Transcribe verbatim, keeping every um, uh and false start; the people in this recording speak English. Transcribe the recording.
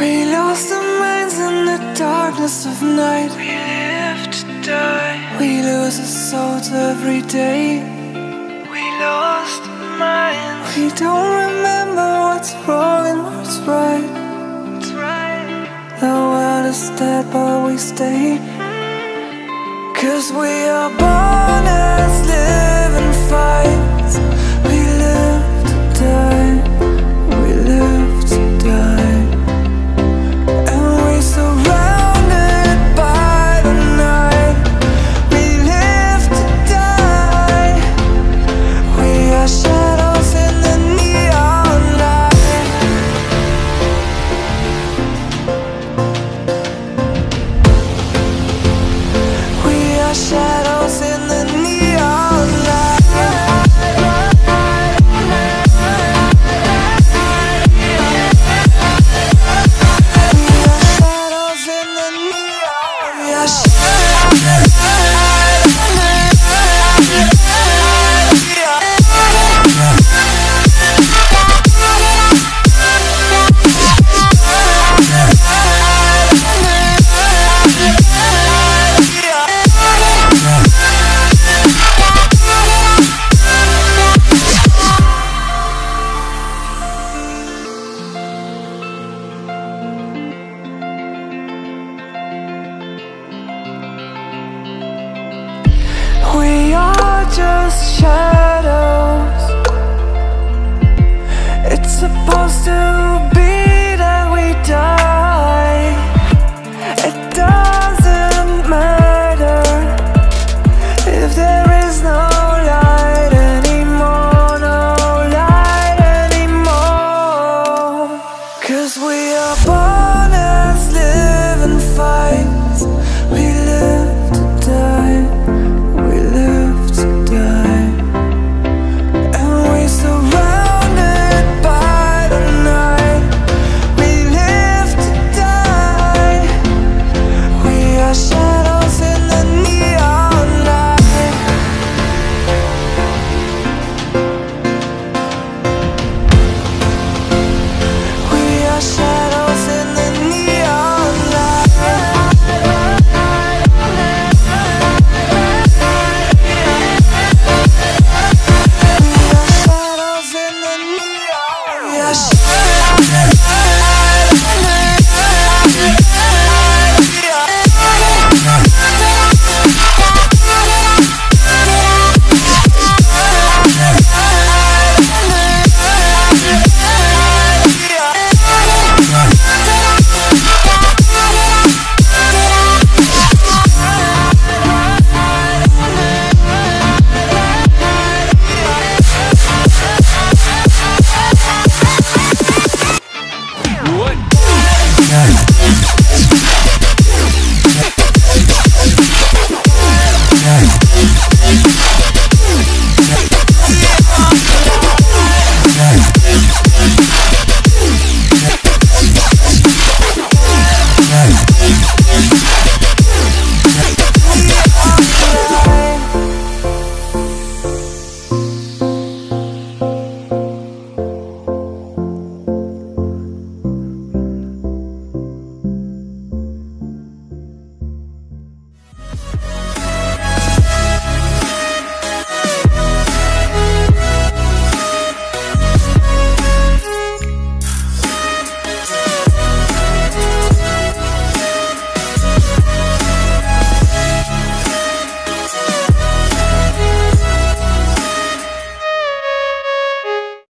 We lost our minds in the darkness of night. We live to die. We lose our souls every day. We lost our minds. We don't remember what's wrong and what's right. That's right. The world is dead, but we stay. Cause we are born as living fights. We live to die. We live to die. And we're surrounded by the night. We live to die. We are shadows in the neon light. We are shadows in the neon light. Just